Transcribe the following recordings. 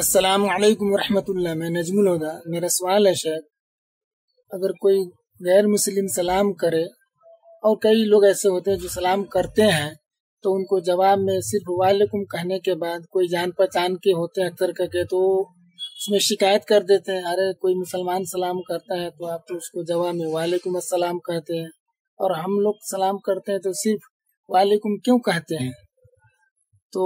अस्सलामुअलैकुम वरहमतुल्लाह। मैं नजमुल होदा। मेरा सवाल है शेख, अगर कोई गैर मुस्लिम सलाम करे, और कई लोग ऐसे होते हैं जो सलाम करते हैं तो उनको जवाब में सिर्फ वालेकुम कहने के बाद कोई जान पहचान के होते हैं अक्सर करके, तो उसमें शिकायत कर देते हैं, अरे कोई मुसलमान सलाम करता है तो आप तो उसको जवाब में वालेकुम अस्सलाम कहते हैं, और हम लोग सलाम करते हैं तो सिर्फ वालेकुम क्यों कहते हैं? तो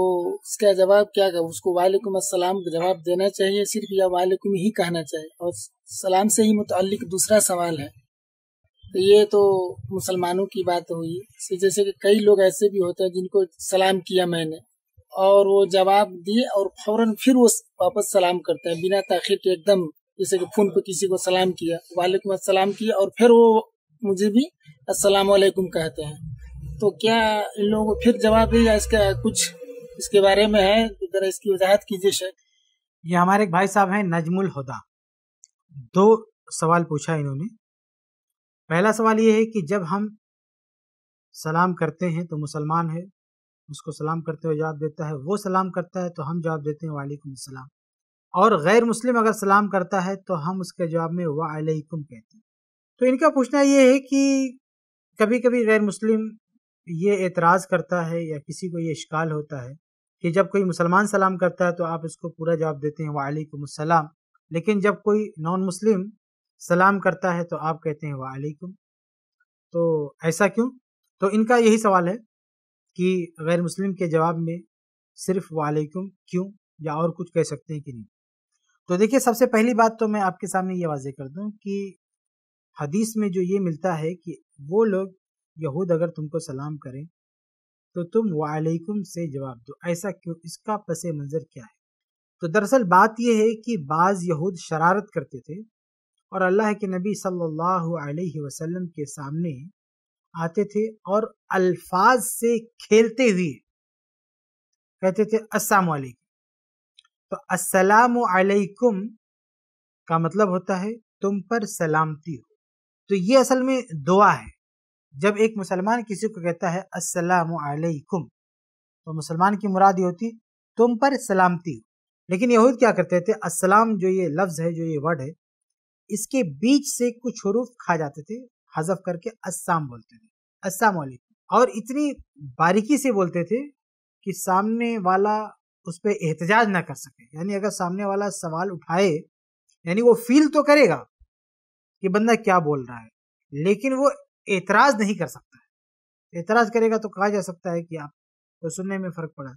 इसका जवाब क्या है? उसको वालेकुम अस्सलाम का जवाब देना चाहिए सिर्फ, या वालेकुम ही कहना चाहिए? और सलाम से ही मुतल्लिक दूसरा सवाल है, तो ये तो मुसलमानों की बात हुई। जैसे कि कई लोग ऐसे भी होते हैं जिनको सलाम किया मैंने और वो जवाब दिए और फौरन फिर वो वापस सलाम करते हैं बिना ताखिर के एकदम, जैसे कि फोन पे किसी को सलाम किया, वालेकुम अस्सलाम किया और फिर वो मुझे भी अस्सलाम वालेकुम कहते हैं, तो क्या इन लोगों को फिर जवाब दिया? इसका कुछ इसके बारे में है, जरा इसकी वजाहत कीजिए शेख। ये हमारे एक भाई साहब हैं नजमुल होदा। दो सवाल पूछा इन्होंने। पहला सवाल ये है कि जब हम सलाम करते हैं तो मुसलमान है उसको सलाम करते हुए जवाब देता है, वो सलाम करता है तो हम जवाब देते हैं वालेकुम सलाम, और गैर मुस्लिम अगर सलाम करता है तो हम उसके जवाब में वालेकुम कहते हैं। तो इनका पूछना ये है कि कभी कभी गैर मुस्लिम ये एतराज़ करता है या किसी को ये इश्काल होता है कि जब कोई मुसलमान सलाम करता है तो आप इसको पूरा जवाब देते हैं वालेकुम अस्सलाम, लेकिन जब कोई नॉन मुस्लिम सलाम करता है तो आप कहते हैं वालेकुम, तो ऐसा क्यों? तो इनका यही सवाल है कि गैर मुस्लिम के जवाब में सिर्फ वालेकुम क्यों, या और कुछ कह सकते हैं कि नहीं? तो देखिए, सबसे पहली बात तो मैं आपके सामने ये वाज़ेह कर दूँ कि हदीस में जो ये मिलता है कि वो लोग यहूद अगर तुमको सलाम करें तो तुम वालेकुम से जवाब दो, ऐसा क्यों? इसका पस मंज़र क्या है? तो दरअसल बात यह है कि बाज़ यहूद शरारत करते थे और अल्लाह के नबी सल्लल्लाहु अलैहि वसल्लम के सामने आते थे और अल्फाज से खेलते हुए कहते थे अस्सलामु अलैकुम। तो अस्सलामु अलैकुम का मतलब होता है तुम पर सलामती हो। तो ये असल में दुआ है। जब एक मुसलमान किसी को कहता है अस्सलामु अलैकुम तो मुसलमान की मुराद ये होती तुम पर सलामती हो। लेकिन यहूद क्या करते थे, अस्सलाम जो ये लफ्ज़ है, जो ये वर्ड है, इसके बीच से कुछ हुरूफ खा जाते थे, हज़फ करके अस्साम बोलते थे, अस्सलामु अलैकुम, और इतनी बारीकी से बोलते थे कि सामने वाला उस पर एहतजाज ना कर सके। यानी अगर सामने वाला सवाल उठाए, यानी वो फील तो करेगा कि बंदा क्या बोल रहा है, लेकिन वो एतराज़ नहीं कर सकता है। एतराज़ करेगा तो कहा जा सकता है कि आप तो सुनने में फ़र्क पड़ा।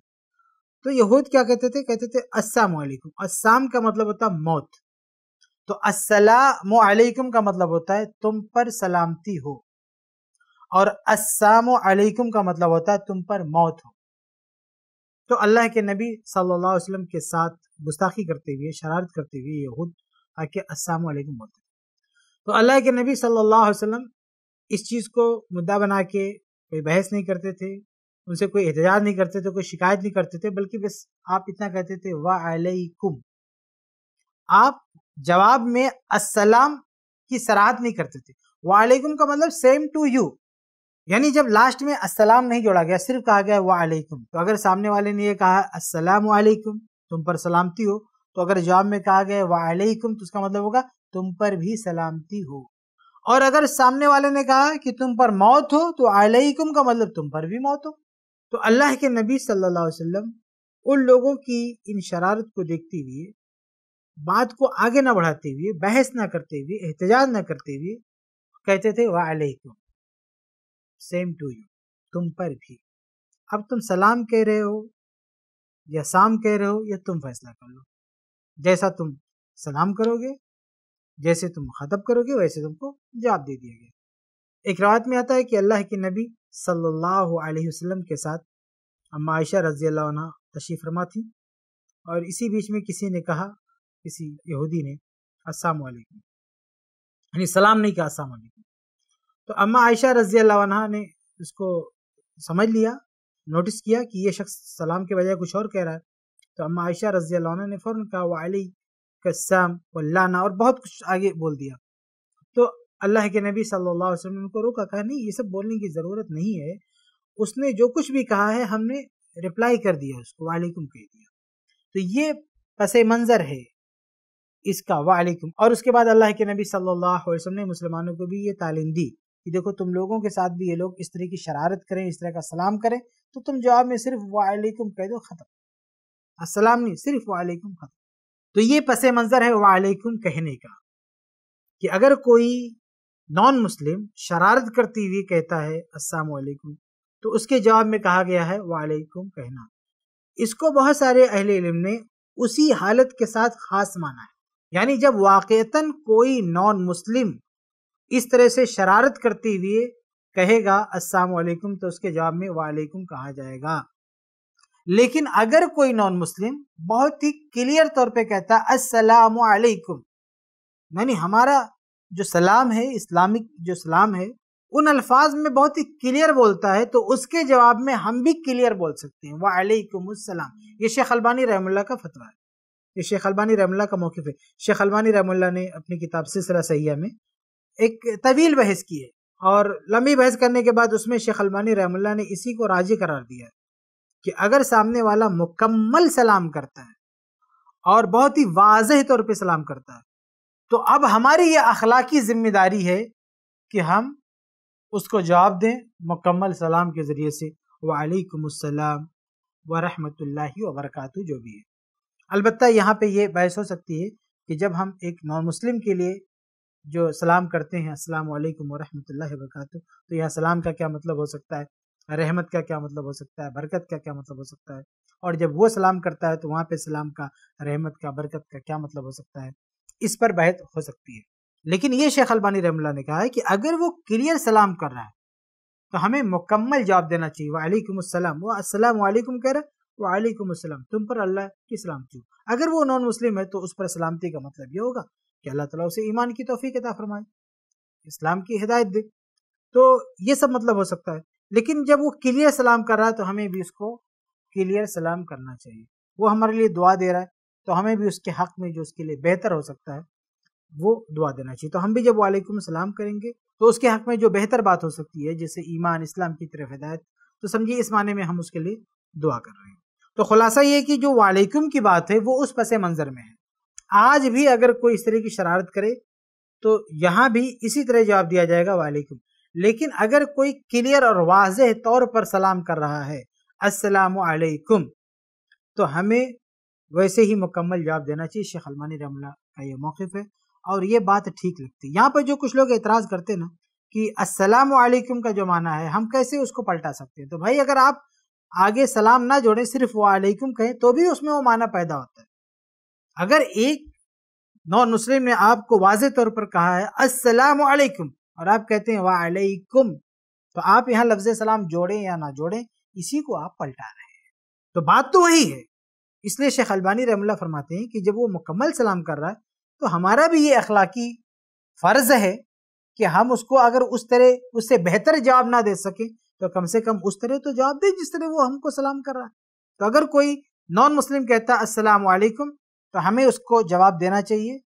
तो यहूद क्या कहते थे, कहते थे अस्सलामु अलैकुम। अस्सलाम का मतलब होता है मौत, तो अस्सलामु अलैकुम का मतलब होता है तुम पर सलामती हो, और अस्सलामु अलैकुम का मतलब होता है तुम पर मौत हो। तो अल्लाह के नबी सल्लल्लाहु अलैहि वसल्लम के साथ गुस्ताखी करते हुए, शरारत करते हुए यहूद आके अस्सलामु अलैकुम बोलते थे। तो अल्लाह के नबी सल्लल्लाहु अलैहि वसल्लम इस चीज़ को मुद्दा बना के कोई बहस नहीं करते थे, उनसे कोई एहतजाज नहीं करते थे, कोई शिकायत नहीं करते थे, बल्कि बस आप इतना कहते थे वालेकुम। आप जवाब में अस्सलाम की सराहत नहीं करते थे। वालेकुम का मतलब सेम टू यू, यानी जब लास्ट में अस्सलाम नहीं जोड़ा गया, सिर्फ कहा गया वालेकुम, तो अगर सामने वाले ने यह कहा अस्सलामु अलैकुम तुम पर सलामती हो, तो अगर जवाब में कहा गया वालेकुम तो उसका मतलब होगा तुम पर भी सलामती हो। और अगर सामने वाले ने कहा कि तुम पर मौत हो तो अलैकुम का मतलब तुम पर भी मौत हो। तो अल्लाह के नबी सल्लल्लाहु अलैहि वसल्लम उन लोगों की इन शरारत को देखते हुए, बात को आगे ना बढ़ाते हुए, बहस ना करते हुए, एहतजाज ना करते हुए कहते थे वालेकुम, सेम टू यू, तुम पर भी। अब तुम सलाम कह रहे हो या साम कह रहे हो, या तुम फैसला कर लो, जैसा तुम सलाम करोगे, जैसे तुम खतब करोगे, वैसे तुमको जवाब दे दिया गया। एक रिवायत में आता है कि अल्लाह के नबी सल्लल्लाहु अलैहि वसल्लम के साथ अम्मा आयशा रज़ियल्लाहु अन्हा तशरीफ़ फरमा थी, और इसी बीच में किसी ने कहा, किसी यहूदी ने अस्सलामु अलैकुम, यानी सलाम नहीं कहा, अस्सलामु अलैकुम। तो अम्मा आयशा रज़ियल्लाहु अन्हा ने इसको समझ लिया, नोटिस किया कि ये शख्स सलाम के बजाय कुछ और कह रहा है, तो अम्मा आयशा रज़ियल्लाहु अन्हा ने फ़ौरन कहा वाले कसम वल्लाना, और बहुत कुछ आगे बोल दिया। तो अल्लाह के नबी सल्लल्लाहु अलैहि वसल्लम को रोका, कहा नहीं, ये सब बोलने की ज़रूरत नहीं है, उसने जो कुछ भी कहा है हमने रिप्लाई कर दिया, उसको वालेकुम कह दिया। तो ये पस मंजर है इसका वालेकुम। और उसके बाद अल्लाह के नबी सल्लल्लाहु अलैहि वसल्लम ने मुसलमानों को भी ये तालीम दी कि देखो तुम लोगों के साथ भी ये लोग इस तरह की शरारत करें, इस तरह का सलाम करें, तो तुम जवाब में सिर्फ वालेकुम कह दो, खत्म। अस्सलाम नहीं, सिर्फ वालेकुम, खत्म। तो ये पस मंजर है वालेकुम कहने का, कि अगर कोई नॉन मुस्लिम शरारत करती हुई कहता है अस्सलाम वालेकुम, तो उसके जवाब में कहा गया है वालेकुम कहना। इसको बहुत सारे अहले इल्म ने उसी हालत के साथ खास माना है, यानी जब वाक़ेतन कोई नॉन मुस्लिम इस तरह से शरारत करते हुए कहेगा अस्सलाम वालेकुम, तो उसके जवाब में वालेकुम कहा जाएगा। लेकिन अगर कोई नॉन मुस्लिम बहुत ही क्लियर तौर पे कहता है अस्सलामु अलैकुम, यानी हमारा जो सलाम है, इस्लामिक जो सलाम है, उन अल्फाज में बहुत ही क्लियर बोलता है, तो उसके जवाब में हम भी क्लियर बोल सकते हैं वालेकुमुस्सलाम। ये शेख अलबानी रहमतुल्लाह का फतवा है, ये शेख अलबानी रहमतुल्लाह का मौक़िफ़ है। शेख अलबानी रहमतुल्लाह ने अपनी किताब सिलसिला सहीहा में एक तवील बहस की है, और लंबी बहस करने के बाद उसमें शेख अलबानी रहमतुल्लाह ने इसी को राजी करार दिया है कि अगर सामने वाला मुकम्मल सलाम करता है और बहुत ही वाज़ेह तौर पर सलाम करता है, तो अब हमारी ये अखलाकी ज़िम्मेदारी है कि हम उसको जवाब दें मुकम्मल सलाम के ज़रिए से वालेकुमुस्सलाम वरहमतुल्लाहि वबरकातुहू जो भी है। अलबत्ता यहाँ पे ये बहस हो सकती है कि जब हम एक नॉन मुस्लिम के लिए जो सलाम करते हैं अस्सलाम वालेकुम वरहमतुल्लाहि वबरकातुहू, तो यहाँ सलाम का क्या मतलब हो सकता है, रहमत का क्या मतलब हो सकता है, बरकत का क्या मतलब हो सकता है, और जब वो सलाम करता है तो वहाँ पे सलाम का, रहमत का, बरकत का क्या मतलब हो सकता है, इस पर बहस हो सकती है। लेकिन ये शेख अलबानी रहमतुल्लाह ने कहा है कि अगर वो क्लियर सलाम कर रहा है तो हमें मुकम्मल जवाब देना चाहिए वालेकुमुस्सलाम। वो अस्सलाम वालेकुम कह रहा है, वालेकुमुस्सलाम, तुम पर अल्लाह की सलामती हो। अगर वो नॉन मुस्लिम है तो उस पर सलामती का मतलब ये होगा कि अल्लाह ताला उसे ईमान की तौफीक अता फरमाए, इस्लाम की हिदायत दे, तो ये सब मतलब हो सकता है। लेकिन जब वो क्लियर सलाम कर रहा है तो हमें भी उसको क्लियर सलाम करना चाहिए। वो हमारे लिए दुआ दे रहा है तो हमें भी उसके हक़ में जो उसके लिए बेहतर हो सकता है वो दुआ देना चाहिए। तो हम भी जब वालेकुम सलाम करेंगे तो उसके हक़ में जो बेहतर बात हो सकती है, जैसे ईमान, इस्लाम की तरफ हिदायत, तो समझिए इस माने में हम उसके लिए दुआ कर रहे हैं। तो खुलासा ये कि जो वालेकुम की बात है वो उस पसे मंजर में है। आज भी अगर कोई इस तरह की शरारत करे तो यहाँ भी इसी तरह जवाब दिया जाएगा वालेकुम। लेकिन अगर कोई क्लियर और वाज़ेह तौर पर सलाम कर रहा है अस्सलामु अलैकुम, तो हमें वैसे ही मुकम्मल जवाब देना चाहिए। शेख अलबानी रहमतुल्लाह का ये मौक़िफ़ है और ये बात ठीक लगती है। यहाँ पर जो कुछ लोग एतराज़ करते ना कि अस्सलामु अलैकुम का जो माना है हम कैसे उसको पलटा सकते हैं, तो भाई अगर आप आगे सलाम ना जोड़ें, सिर्फ वालेकुम कहें, तो भी उसमें वो माना पैदा होता है। अगर एक नॉन मुस्लिम ने आपको वाज़े तौर पर कहा है अस्सलामु अलैकुम और आप कहते हैं वालेकुम, तो आप यहाँ लफ्ज़ सलाम जोड़ें या ना जोड़ें, इसी को आप पलटा रहे हैं, तो बात तो वही है। इसलिए शेख अलबानी रहमतुल्लाह फरमाते हैं कि जब वो मुकम्मल सलाम कर रहा है तो हमारा भी ये अखलाकी फ़र्ज़ है कि हम उसको अगर उस तरह, उससे बेहतर जवाब ना दे सकें तो कम से कम उस तरह तो जवाब दे जिस तरह वो हमको सलाम कर रहा है। तो अगर कोई नॉन मुस्लिम कहता है अस्सलाम वालेकुम, तो हमें उसको जवाब देना चाहिए,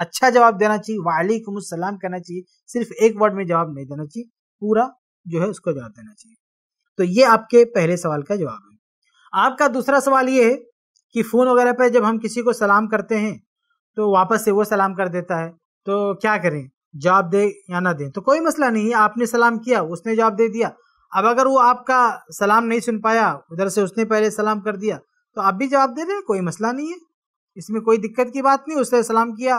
अच्छा जवाब देना चाहिए, वालेकुम अस्सलाम कहना चाहिए, सिर्फ एक वर्ड में जवाब नहीं देना चाहिए, पूरा जो है उसको जवाब देना चाहिए। तो ये आपके पहले सवाल का जवाब है। आपका दूसरा सवाल ये है कि फ़ोन वगैरह पर जब हम किसी को सलाम करते हैं तो वापस से वो सलाम कर देता है, तो क्या करें, जवाब दें या ना दें? तो कोई मसला नहीं है, आपने सलाम किया, उसने जवाब दे दिया। अब अगर वो आपका सलाम नहीं सुन पाया, उधर से उसने पहले सलाम कर दिया, तो आप भी जवाब दे दें, कोई मसला नहीं है, इसमें कोई दिक्कत की बात नहीं। उसने सलाम किया,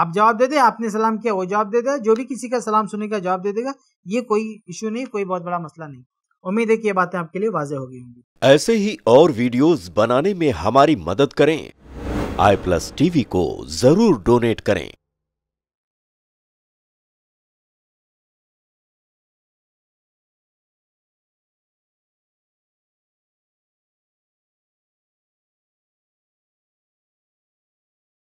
आप जवाब दे दें, आपने सलाम किया, वो जवाब दे देगा, जो भी किसी का सलाम सुनेगा जवाब दे देगा, ये कोई इशू नहीं, कोई बहुत बड़ा मसला नहीं। उम्मीद है कि ये बातें आपके लिए वाज़ेह हो गई होंगी। ऐसे ही और वीडियोज़ बनाने में हमारी मदद करें, iPlus TV को जरूर डोनेट करें।